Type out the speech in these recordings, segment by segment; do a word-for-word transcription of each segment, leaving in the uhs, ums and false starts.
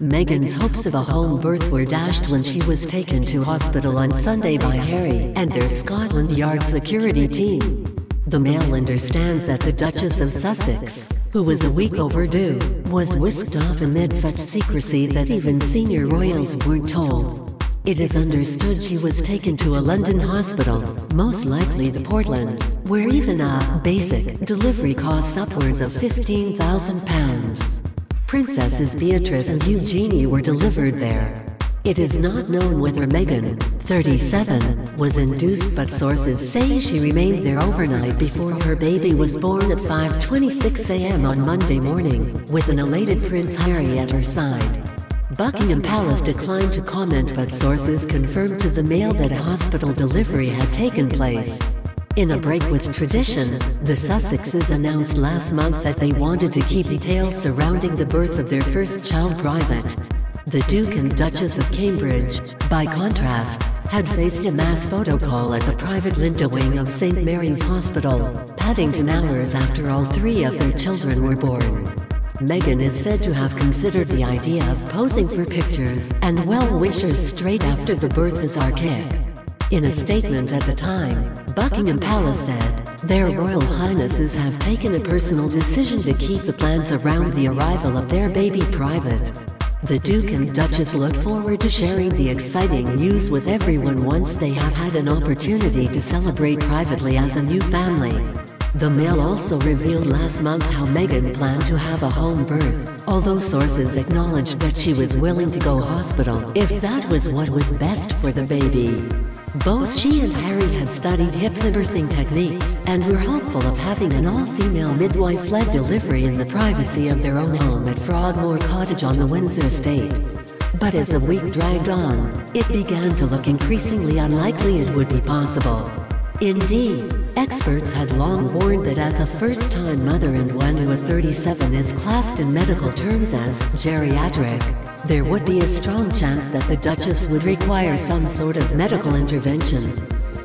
Meghan's hopes of a home birth were dashed when she was taken to hospital on Sunday by Harry and their Scotland Yard security team. The mail understands that the Duchess of Sussex, who was a week overdue, was whisked off amid such secrecy that even senior royals weren't told. It is understood she was taken to a London hospital, most likely the Portland, where even a basic delivery costs upwards of fifteen thousand pounds. Princesses Beatrice and Eugenie were delivered there. It is not known whether Meghan, thirty-seven, was induced, but sources say she remained there overnight before her baby was born at five twenty-six a m on Monday morning, with an elated Prince Harry at her side. Buckingham Palace declined to comment, but sources confirmed to the Mail that a hospital delivery had taken place. In a break with tradition, the Sussexes announced last month that they wanted to keep details surrounding the birth of their first child private. The Duke and Duchess of Cambridge, by contrast, had faced a mass photo call at the private Lindo Wing of Saint Mary's Hospital, Paddington, hours after all three of their children were born. Meghan is said to have considered the idea of posing for pictures and well-wishers straight after the birth is archaic. In a statement at the time, Buckingham Palace said, "Their Royal Highnesses have taken a personal decision to keep the plans around the arrival of their baby private. The Duke and Duchess look forward to sharing the exciting news with everyone once they have had an opportunity to celebrate privately as a new family." The Mail also revealed last month how Meghan planned to have a home birth, although sources acknowledged that she was willing to go hospital if that was what was best for the baby. Both she and Harry had studied hypnobirthing techniques and were hopeful of having an all-female midwife-led delivery in the privacy of their own home at Frogmore Cottage on the Windsor Estate. But as the week dragged on, it began to look increasingly unlikely it would be possible. Indeed, experts had long warned that as a first-time mother and one who at thirty-seven is classed in medical terms as geriatric, there would be a strong chance that the Duchess would require some sort of medical intervention.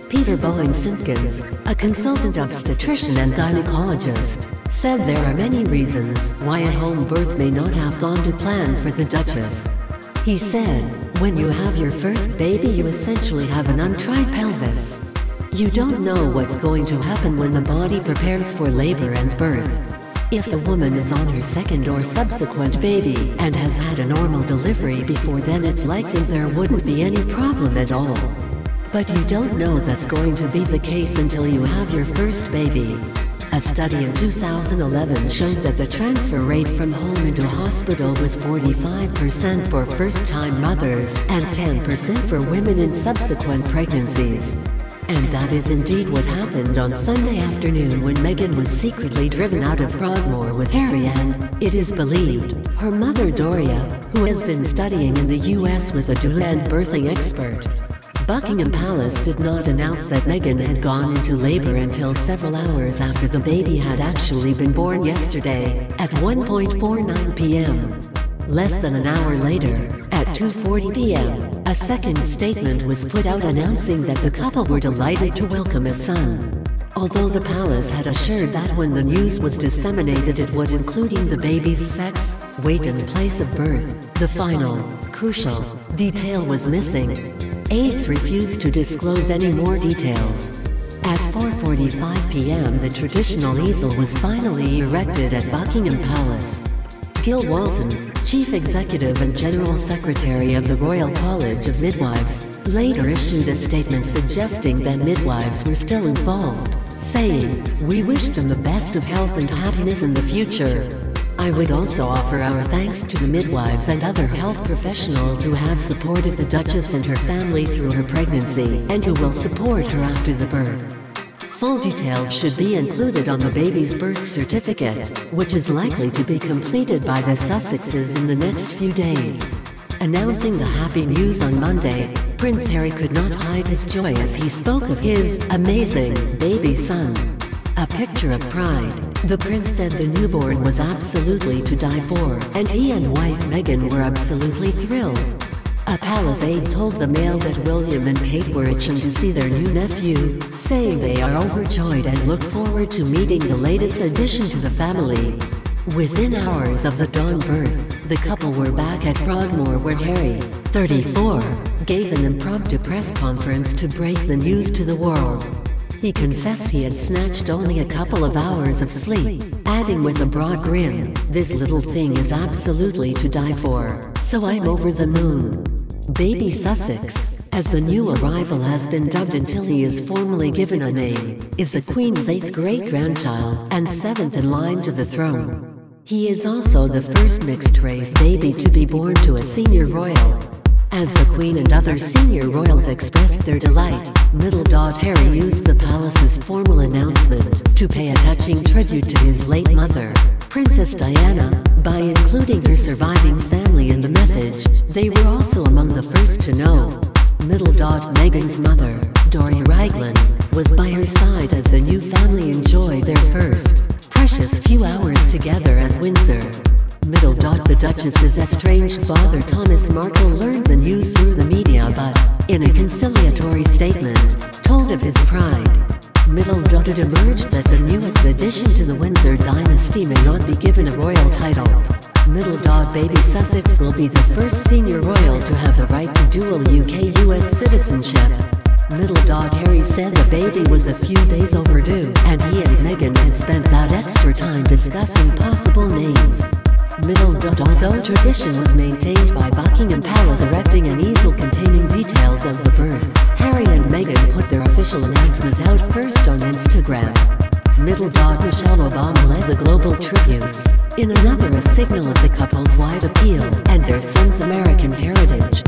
Peter Bowen-Sinkins, a consultant obstetrician and gynecologist, said there are many reasons why a home birth may not have gone to plan for the Duchess. He said, "When you have your first baby, you essentially have an untried pelvis. You don't know what's going to happen when the body prepares for labor and birth. If a woman is on her second or subsequent baby and has had a normal delivery before then, it's likely there wouldn't be any problem at all. But you don't know that's going to be the case until you have your first baby." A study in two thousand eleven showed that the transfer rate from home into hospital was forty-five percent for first-time mothers and ten percent for women in subsequent pregnancies. And that is indeed what happened on Sunday afternoon when Meghan was secretly driven out of Frogmore with Harry and, it is believed, her mother Doria, who has been studying in the U S with a doula and birthing expert. Buckingham Palace did not announce that Meghan had gone into labor until several hours after the baby had actually been born yesterday, at one forty-nine p m Less than an hour later, at two forty p m, a second statement was put out announcing that the couple were delighted to welcome a son. Although the palace had assured that when the news was disseminated it would, including the baby's sex, weight and place of birth, the final, crucial, detail was missing. Aides refused to disclose any more details. At four forty-five p m the traditional easel was finally erected at Buckingham Palace. Gil Walton, Chief Executive and General Secretary of the Royal College of Midwives, later issued a statement suggesting that midwives were still involved, saying, "We wish them the best of health and happiness in the future. I would also offer our thanks to the midwives and other health professionals who have supported the Duchess and her family through her pregnancy and who will support her after the birth." Full details should be included on the baby's birth certificate, which is likely to be completed by the Sussexes in the next few days. Announcing the happy news on Monday, Prince Harry could not hide his joy as he spoke of his amazing baby son. A picture of pride, the prince said the newborn was absolutely to die for, and he and wife Meghan were absolutely thrilled. A palace aide told the Mail that William and Kate were itching to see their new nephew, saying they are overjoyed and look forward to meeting the latest addition to the family. Within hours of the dawn birth, the couple were back at Frogmore where Harry, thirty-four, gave an impromptu press conference to break the news to the world. He confessed he had snatched only a couple of hours of sleep, adding with a broad grin, "This little thing is absolutely to die for, so I'm over the moon." Baby Sussex, as the new arrival has been dubbed until he is formally given a name, is the Queen's eighth great-grandchild and seventh in line to the throne. He is also the first mixed-race baby to be born to a senior royal. As the Queen and other senior royals expressed their delight, Middle Dog Harry used the palace's formal announcement to pay a touching tribute to his late mother, Princess Diana, by including her surviving family in the message. They were also among the first to know. Middle Dog Meghan's mother, Doria Ragland, was by her side as the new family enjoyed their first precious few hours together at Windsor. Middle Dog the Duchess's estranged father Thomas Markle learned the news through the media but, in a conciliatory statement, told of his pride. Middle Dog had emerged that the newest addition to the Windsor dynasty may not be given a royal title. Middle Dog Baby Sussex will be the first senior royal to have the right to dual U K U S citizenship. Middle Dog Harry said the baby was a few days overdue, and he and Meghan had spent that extra time discussing possible names. Middle Dog, although tradition was maintained by Buckingham Palace erecting an easel containing details of the birth, Harry and Meghan put their official announcement out first on Instagram. Middle Dog Michelle Obama led the global tributes, in another a signal of the couple's wide appeal and their son's American heritage.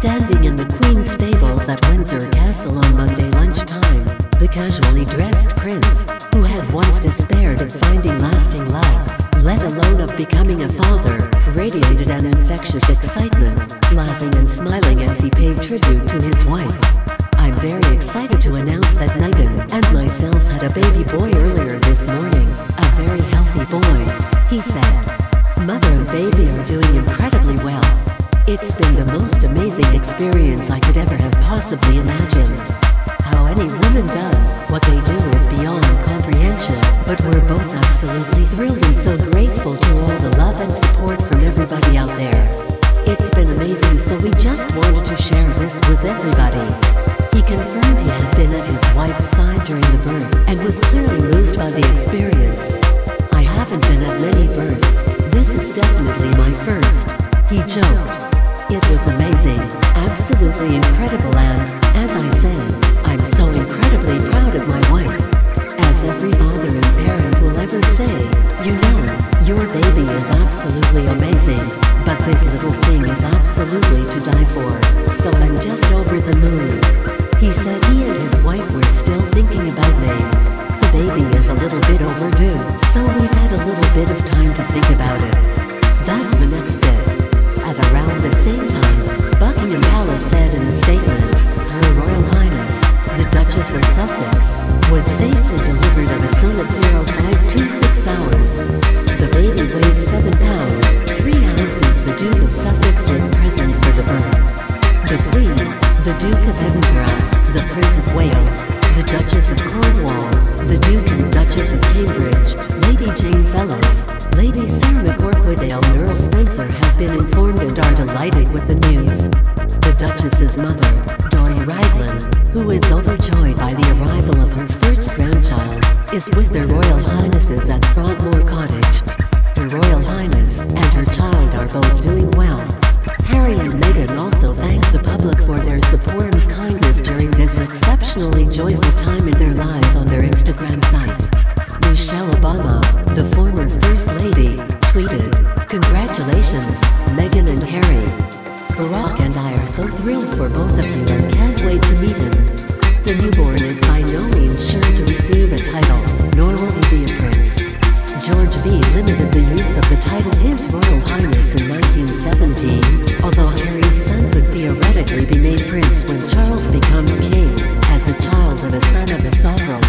Standing in the Queen's stables at Windsor Castle on Monday lunchtime, the casually dressed prince, who had once despaired of finding lasting love, let alone of becoming a father, radiated an infectious excitement, laughing and smiling as he paid tribute to his wife. "I'm very excited to announce that Meghan and myself had a baby boy earlier this morning, a very healthy boy," he said. "Mother and baby are doing incredibly well. It's been the most amazing experience I could ever have possibly imagined. How any woman does what they do is beyond comprehension, but we're both absolutely thrilled and so grateful to all the love and support from everybody out there. It's been amazing, so we just wanted to share this with everybody." He confirmed he had been at his wife's side during the birth and was clearly moved by the experience. "I haven't been at many births, this is definitely my first," he joked. "It was amazing, absolutely incredible and, as I say, I'm so incredibly proud of my wife. As every father and parent will ever say, you know, your baby is absolutely amazing, but this little thing is absolutely to die for, so I'm just over the moon." He said he and his wife were still thinking about names. "The baby is a little bit overdue, so we've had a little bit of time to think about it." That's the next bit. At around the same time, Buckingham Palace said in a statement, "Her Royal Highness, the Duchess of Sussex, was safely delivered of a son at zero five two six hours. The baby weighs seven pounds, three ounces. The Duke of Sussex was present for the birth. The Queen, the Duke of Edinburgh, the Prince of Wales, the Duchess of Cornwall, the Duke and Duchess of Cambridge, Lady Jane Fellows, Lady Sarah McCorquidale and Earl Spencer have been informed and are delighted with the news." The Duchess's mother, Doria Ragland, who is overjoyed by the arrival of her first grandchild, is with their Royal Highnesses at Frogmore Cottage. Her Royal Highness and her child are both doing well. Harry and Meghan also thanked the public for their support and kindness during this exceptionally joyful time in their lives on their Instagram site. Michelle Obama, the former First Lady, tweeted, "Congratulations, Meghan and Harry. Barack and I are so thrilled for both of you and can't wait to meet him." The newborn is by no means sure to receive a title, nor will he be a prince. George V limited the use of the title His Royal Highness in nineteen seventeen, although Harry's son could theoretically be made prince when Charles becomes king, as a child and a son of a sovereign.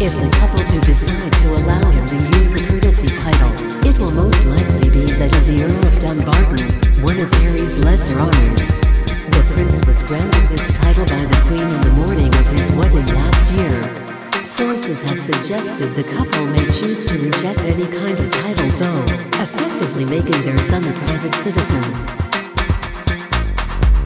If the couple do decide to allow him to use a courtesy title, it will most likely be that of the Earl of Dumbarton, one of Harry's lesser honours. The prince was granted this title by the Queen in the morning of his wedding last year. Sources have suggested the couple may choose to reject any kind of title, though effectively making their son a private citizen.